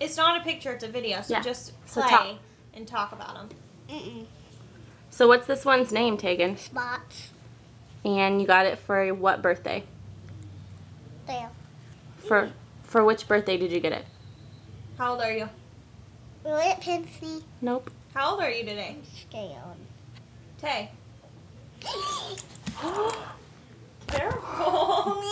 It's not a picture, it's a video, so yeah. Just play and talk about them. So what's this one's name, Tegan? Spots. And you got it for what birthday? There. For which birthday did you get it? How old are you? Will it Pinsy? Nope. How old are you today? I'm scared. Tay. Careful.